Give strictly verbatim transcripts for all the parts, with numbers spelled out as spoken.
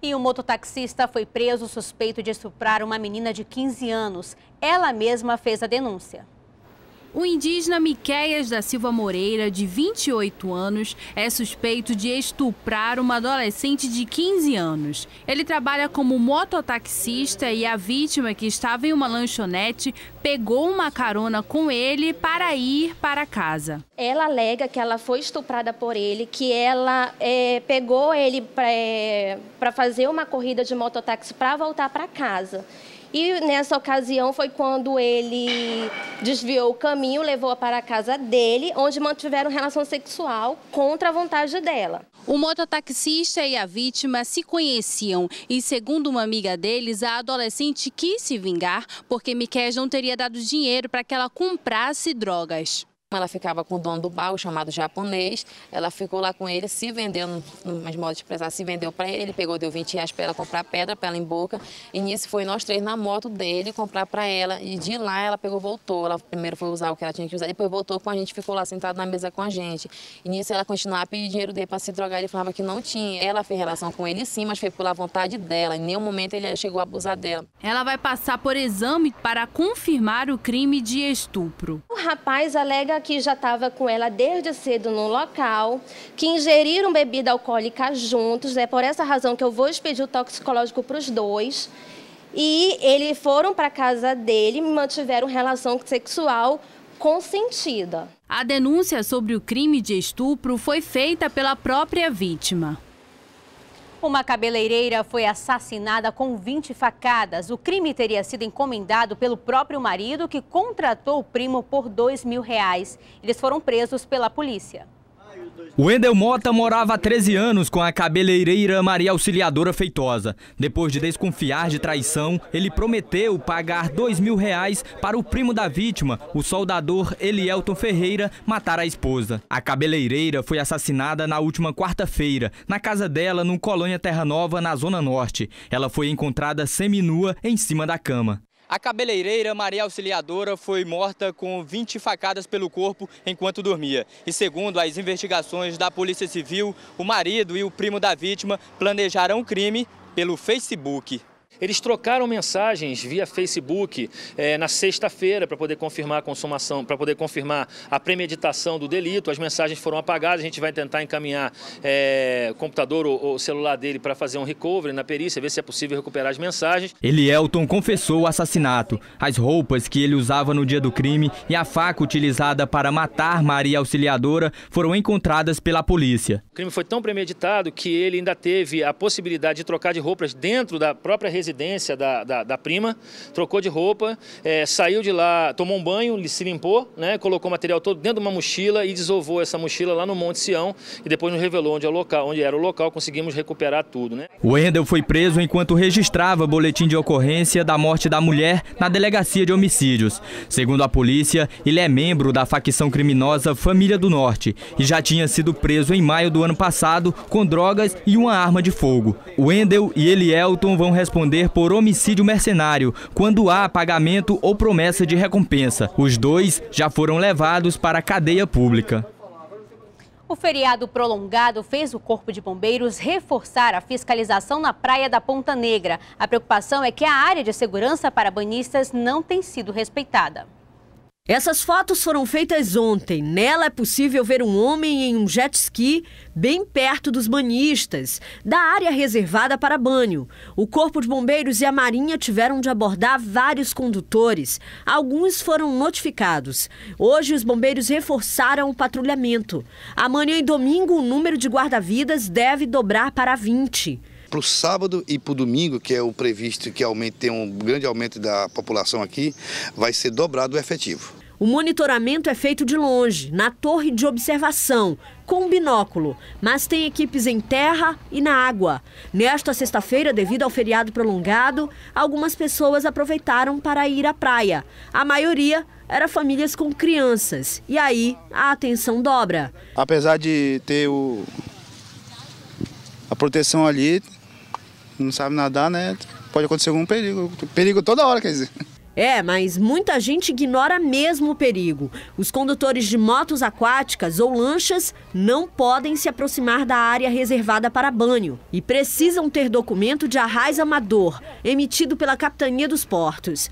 E um mototaxista foi preso suspeito de estuprar uma menina de quinze anos. Ela mesma fez a denúncia. O indígena Miquéias da Silva Moreira, de vinte e oito anos, é suspeito de estuprar uma adolescente de quinze anos. Ele trabalha como mototaxista e a vítima, que estava em uma lanchonete, pegou uma carona com ele para ir para casa. Ela alega que ela foi estuprada por ele, que ela é, pegou ele para é, para fazer uma corrida de mototáxi para voltar para casa. E nessa ocasião foi quando ele desviou o caminho, levou-a para a casa dele, onde mantiveram relação sexual contra a vontade dela. O mototaxista e a vítima se conheciam e, segundo uma amiga deles, a adolescente quis se vingar porque Miquel não teria dado dinheiro para que ela comprasse drogas. Ela ficava com o dono do bar, chamado japonês, ela ficou lá com ele, se vendeu, mas modo de expressar, se vendeu para ele, ele pegou, deu vinte reais para ela comprar pedra para ela em boca, e nisso foi nós três na moto dele comprar para ela, e de lá ela pegou, voltou, ela primeiro foi usar o que ela tinha que usar, depois voltou com a gente, ficou lá sentado na mesa com a gente, e nisso ela continuava a pedir dinheiro dele para se drogar, ele falava que não tinha, ela fez relação com ele sim, mas foi pela vontade dela, em nenhum momento ele chegou a abusar dela. Ela vai passar por exame para confirmar o crime de estupro. O rapaz alega que já estava com ela desde cedo no local, que ingeriram bebida alcoólica juntos, é por essa razão que eu vou expedir o toxicológico para os dois, e eles foram para a casa dele e mantiveram relação sexual consentida. A denúncia sobre o crime de estupro foi feita pela própria vítima. Uma cabeleireira foi assassinada com vinte facadas. O crime teria sido encomendado pelo próprio marido, que contratou o primo por dois mil reais. Eles foram presos pela polícia. Wendel Mota morava há treze anos com a cabeleireira Maria Auxiliadora Feitosa. Depois de desconfiar de traição, ele prometeu pagar dois mil reais para o primo da vítima, o soldador Elielton Ferreira, matar a esposa. A cabeleireira foi assassinada na última quarta-feira, na casa dela, no Colônia Terra Nova, na Zona Norte. Ela foi encontrada seminua em cima da cama. A cabeleireira Maria Auxiliadora foi morta com vinte facadas pelo corpo enquanto dormia. E segundo as investigações da Polícia Civil, o marido e o primo da vítima planejaram o crime pelo Facebook. Eles trocaram mensagens via Facebook eh, na sexta-feira para poder confirmar a consumação, para poder confirmar a premeditação do delito. As mensagens foram apagadas, a gente vai tentar encaminhar eh, o computador ou, ou celular dele para fazer um recovery na perícia, ver se é possível recuperar as mensagens. Elielton confessou o assassinato. As roupas que ele usava no dia do crime e a faca utilizada para matar Maria Auxiliadora foram encontradas pela polícia. O crime foi tão premeditado que ele ainda teve a possibilidade de trocar de roupas dentro da própria residência. residência da, da, da prima, trocou de roupa, é, saiu de lá, tomou um banho, se limpou, né, colocou o material todo dentro de uma mochila e desovou essa mochila lá no Monte Sião e depois nos revelou onde, é o local, onde era o local, conseguimos recuperar tudo. Né? Wendel foi preso enquanto registrava boletim de ocorrência da morte da mulher na delegacia de homicídios. Segundo a polícia, ele é membro da facção criminosa Família do Norte e já tinha sido preso em maio do ano passado com drogas e uma arma de fogo. Wendel e Elielton vão responder por homicídio mercenário, quando há pagamento ou promessa de recompensa. Os dois já foram levados para a cadeia pública. O feriado prolongado fez o Corpo de Bombeiros reforçar a fiscalização na praia da Ponta Negra. A preocupação é que a área de segurança para banhistas não tem sido respeitada. Essas fotos foram feitas ontem. Nela é possível ver um homem em um jet ski bem perto dos banhistas, da área reservada para banho. O Corpo de Bombeiros e a Marinha tiveram de abordar vários condutores. Alguns foram notificados. Hoje, os bombeiros reforçaram o patrulhamento. Amanhã e domingo, o número de guarda-vidas deve dobrar para vinte. Para o sábado e para o domingo, que é o previsto que aumente, tem um grande aumento da população aqui, vai ser dobrado o efetivo. O monitoramento é feito de longe, na torre de observação, com um binóculo, mas tem equipes em terra e na água. Nesta sexta-feira, devido ao feriado prolongado, algumas pessoas aproveitaram para ir à praia. A maioria era famílias com crianças, e aí a atenção dobra. Apesar de ter o... a proteção ali, não sabe nadar, né? Pode acontecer algum perigo, perigo toda hora, quer dizer. É, mas muita gente ignora mesmo o perigo. Os condutores de motos aquáticas ou lanchas não podem se aproximar da área reservada para banho e precisam ter documento de arraiz amador, emitido pela Capitania dos Portos.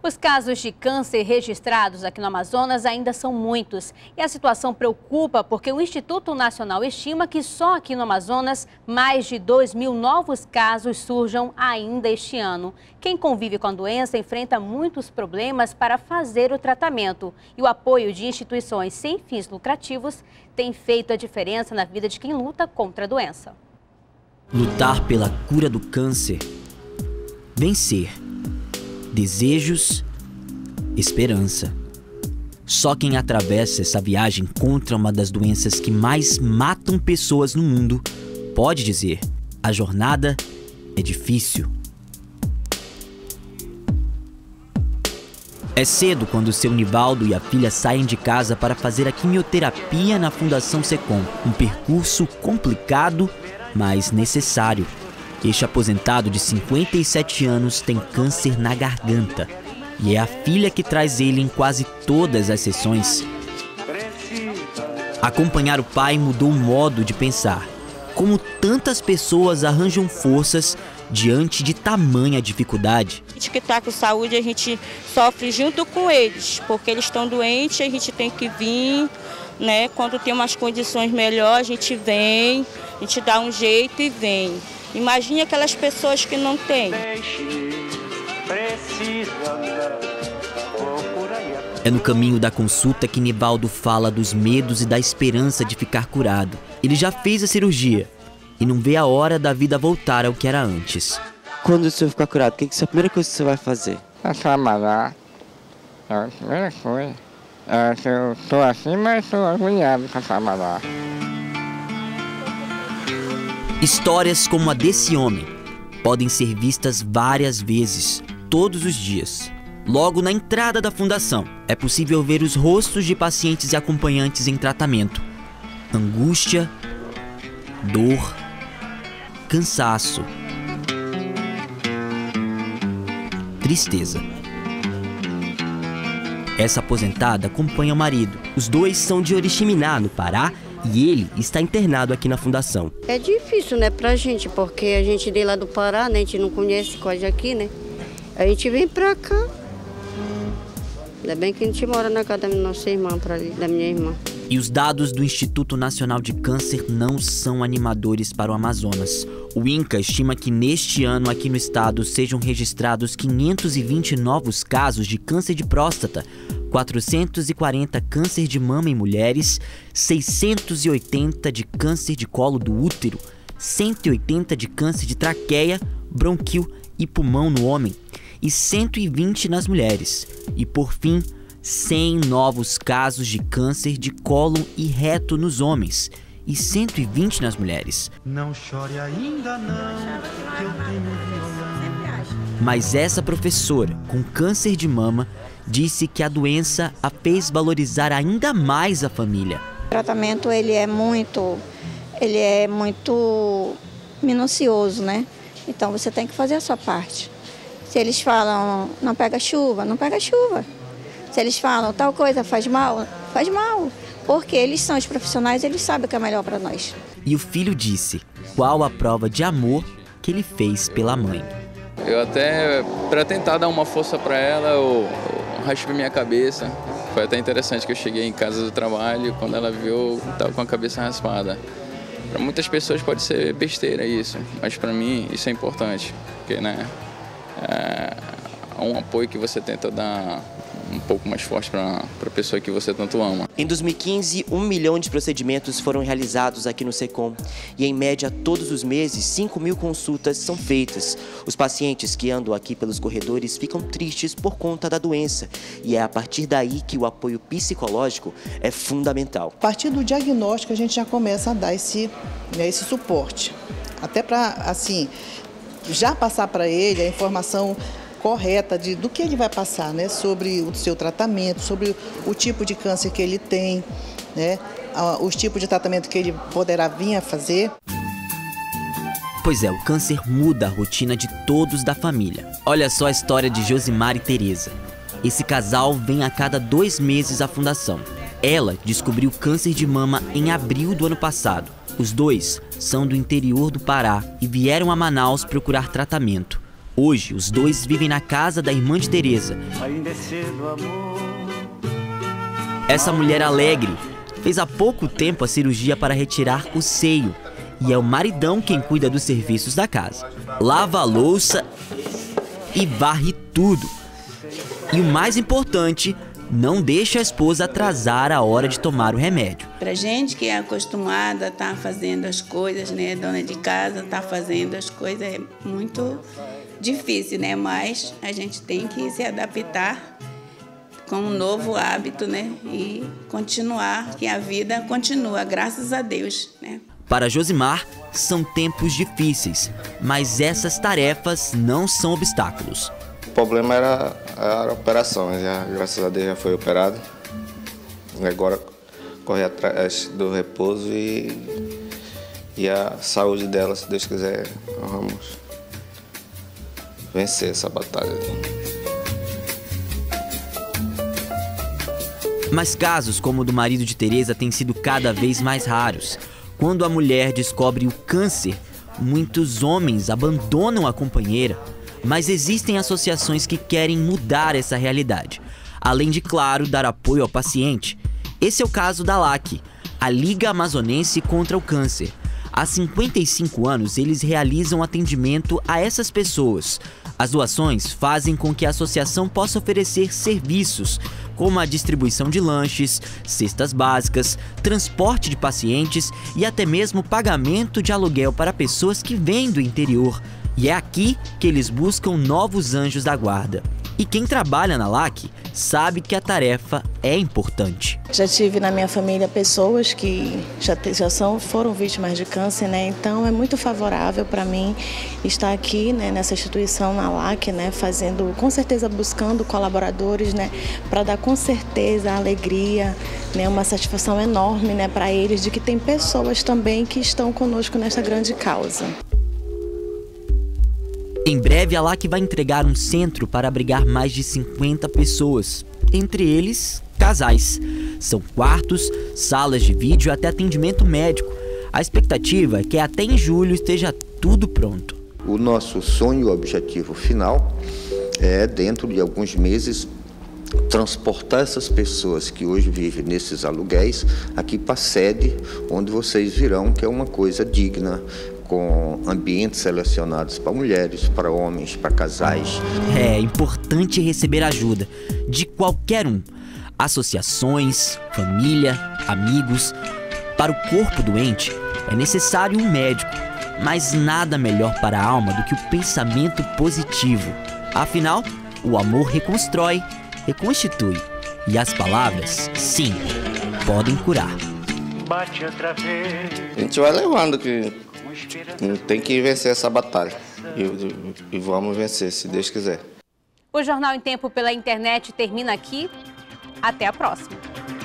Os casos de câncer registrados aqui no Amazonas ainda são muitos. E a situação preocupa porque o Instituto Nacional estima que só aqui no Amazonas mais de dois mil novos casos surjam ainda este ano. Quem convive com a doença enfrenta muitos problemas para fazer o tratamento. E o apoio de instituições sem fins lucrativos tem feito a diferença na vida de quem luta contra a doença. Lutar pela cura do câncer. Vencer. Desejos, esperança. Só quem atravessa essa viagem contra uma das doenças que mais matam pessoas no mundo pode dizer: a jornada é difícil. É cedo quando o seu Nivaldo e a filha saem de casa para fazer a quimioterapia na Fundação SECOM. Um percurso complicado, mas necessário. Este aposentado de cinquenta e sete anos tem câncer na garganta e é a filha que traz ele em quase todas as sessões. Acompanhar o pai mudou o modo de pensar. Como tantas pessoas arranjam forças diante de tamanha dificuldade. A gente que está com saúde, a gente sofre junto com eles, porque eles estão doentes, a gente tem que vir, né? Quando tem umas condições melhores, a gente vem, a gente dá um jeito e vem. Imagine aquelas pessoas que não têm. É no caminho da consulta que Nivaldo fala dos medos e da esperança de ficar curado. Ele já fez a cirurgia e não vê a hora da vida voltar ao que era antes. Quando o senhor ficar curado, o que é a primeira coisa que você vai fazer? A trabalhar. É a primeira coisa. É que eu estou assim, mas estou agoniado para trabalhar. Histórias como a desse homem podem ser vistas várias vezes, todos os dias. Logo na entrada da fundação, é possível ver os rostos de pacientes e acompanhantes em tratamento. Angústia, dor, cansaço, tristeza. Essa aposentada acompanha o marido. Os dois são de Oriximiná, no Pará, e ele está internado aqui na fundação. É difícil, né, pra gente, porque a gente veio lá do Pará, né, a gente não conhece quase aqui, né? A gente vem pra cá. Ainda bem que a gente mora na casa da nossa irmã, pra ali, da minha irmã. E os dados do Instituto Nacional de Câncer não são animadores para o Amazonas. O INCA estima que neste ano aqui no estado sejam registrados quinhentos e vinte novos casos de câncer de próstata, quatrocentos e quarenta câncer de mama em mulheres, seiscentos e oitenta de câncer de colo do útero, cento e oitenta de câncer de traqueia, bronquio e pulmão no homem e cento e vinte nas mulheres. E por fim, cem novos casos de câncer de cólon e reto nos homens e cento e vinte nas mulheres. Não chore ainda não, que eu tenho. Mas essa professora com câncer de mama disse que a doença a fez valorizar ainda mais a família. O tratamento ele é muito, ele é muito minucioso, né? Então você tem que fazer a sua parte. Se eles falam não pega chuva, não pega chuva. Se eles falam tal coisa faz mal, faz mal. Porque eles são os profissionais, eles sabem o que é melhor para nós. E o filho disse qual a prova de amor que ele fez pela mãe. Eu até, para tentar dar uma força para ela, eu, eu raspei minha cabeça. Foi até interessante que eu cheguei em casa do trabalho, quando ela viu, estava com a cabeça raspada. Para muitas pessoas pode ser besteira isso, mas para mim isso é importante. Porque, né, é um apoio que você tenta dar um pouco mais forte para a pessoa que você tanto ama. Em dois mil e quinze, um milhão de procedimentos foram realizados aqui no SECOM. E em média, todos os meses, cinco mil consultas são feitas. Os pacientes que andam aqui pelos corredores ficam tristes por conta da doença. E é a partir daí que o apoio psicológico é fundamental. A partir do diagnóstico, a gente já começa a dar esse, né, esse suporte. Até para, assim, já passar para ele a informação correta de, do que ele vai passar, né? Sobre o seu tratamento, sobre o tipo de câncer que ele tem, né? Os tipos de tratamento que ele poderá vir a fazer. Pois é, o câncer muda a rotina de todos da família. Olha só a história de Josimar e Teresa. Esse casal vem a cada dois meses à fundação. Ela descobriu câncer de mama em abril do ano passado. Os dois são do interior do Pará e vieram a Manaus procurar tratamento. Hoje, os dois vivem na casa da irmã de Teresa. Essa mulher alegre fez há pouco tempo a cirurgia para retirar o seio. E é o maridão quem cuida dos serviços da casa. Lava a louça e varre tudo. E o mais importante, não deixa a esposa atrasar a hora de tomar o remédio. Pra gente que é acostumada a estar fazendo as coisas, né? Dona de casa tá fazendo as coisas, é muito difícil, né? Mas a gente tem que se adaptar com um novo hábito, né? E continuar, que a vida continua, graças a Deus, né? Para Josimar, são tempos difíceis, mas essas tarefas não são obstáculos. O problema era, era a operação, já, graças a Deus já foi operado. Agora correr atrás do repouso e, e a saúde dela, se Deus quiser, nós vamos vencer essa batalha. Mas casos como o do marido de Teresa têm sido cada vez mais raros. Quando a mulher descobre o câncer, muitos homens abandonam a companheira, mas existem associações que querem mudar essa realidade, além de, claro, dar apoio ao paciente. Esse é o caso da LAC, a Liga Amazonense contra o Câncer. Há cinquenta e cinco anos, eles realizam atendimento a essas pessoas. As doações fazem com que a associação possa oferecer serviços, como a distribuição de lanches, cestas básicas, transporte de pacientes e até mesmo pagamento de aluguel para pessoas que vêm do interior. E é aqui que eles buscam novos anjos da guarda. E quem trabalha na LAC sabe que a tarefa é importante. Já tive na minha família pessoas que já, já são, foram vítimas de câncer, né? Então é muito favorável para mim estar aqui, né, nessa instituição, na LAC, né, fazendo, com certeza, buscando colaboradores, né, para dar com certeza a alegria, né, uma satisfação enorme, né, para eles de que tem pessoas também que estão conosco nesta grande causa. Em breve, a LAC vai entregar um centro para abrigar mais de cinquenta pessoas, entre eles, casais. São quartos, salas de vídeo e até atendimento médico. A expectativa é que até em julho esteja tudo pronto. O nosso sonho e objetivo final é, dentro de alguns meses, transportar essas pessoas que hoje vivem nesses aluguéis aqui para a sede, onde vocês virão que é uma coisa digna, com ambientes selecionados para mulheres, para homens, para casais. É importante receber ajuda de qualquer um. Associações, família, amigos. Para o corpo doente é necessário um médico, mas nada melhor para a alma do que o pensamento positivo. Afinal, o amor reconstrói, reconstitui. E as palavras, sim, podem curar. Bate outra vez. A gente vai levando que... tem que vencer essa batalha e, e vamos vencer, se Deus quiser. O Jornal em Tempo pela internet termina aqui. Até a próxima.